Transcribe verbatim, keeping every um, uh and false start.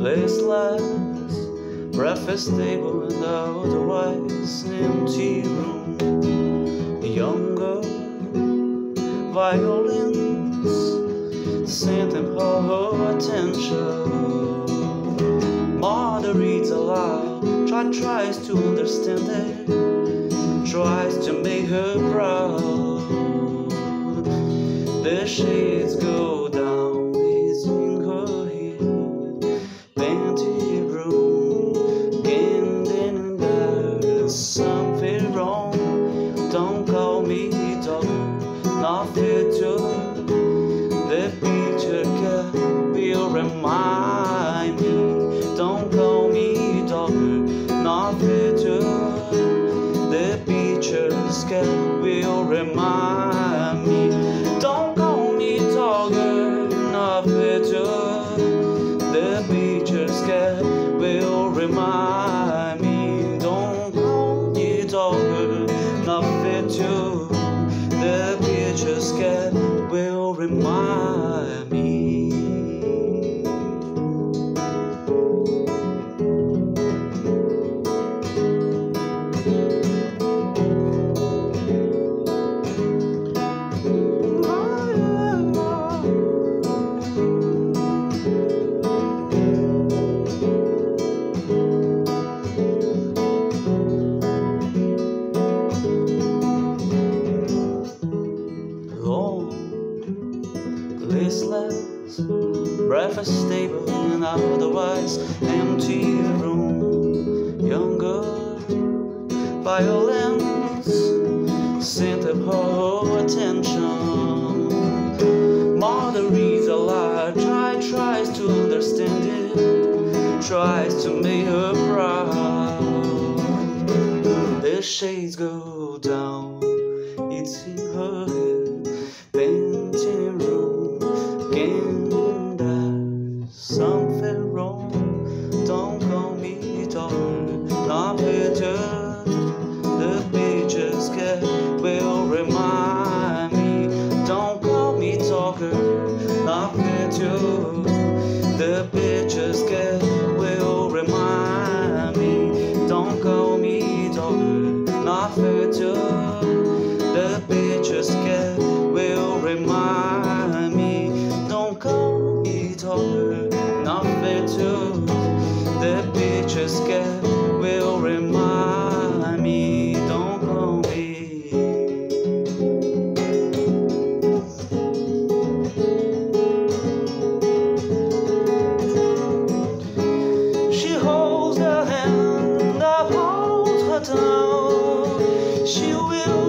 Place lights, breakfast table and otherwise empty room. Younger violins, scent and her attention. Mother reads aloud, child tries to understand it, tries to make her proud. The shades go down. Something wrong, don't call me dog, nothing to the picture can will remind me. Don't call me dog, nothing to the pictures can will remind me. Don't call me dog, nothing to the pictures can will remind me. To the pictures can will remind me. Listless, breakfast table and otherwise empty room. Younger violence, center her attention. Mother reads aloud, child tries to understand it, tries to make her proud. The shades go down, it's in her head, painting room. Something wrong, don't call me darling, not better. The pictures can will remind me. Don't call me talker, not better. The pictures can will remind me. Don't call me talker, not better. The pictures can will remind me. Don't call me talker, not better. The pictures can will remind me. Don't call me. She holds her hand, I hold her down. She will.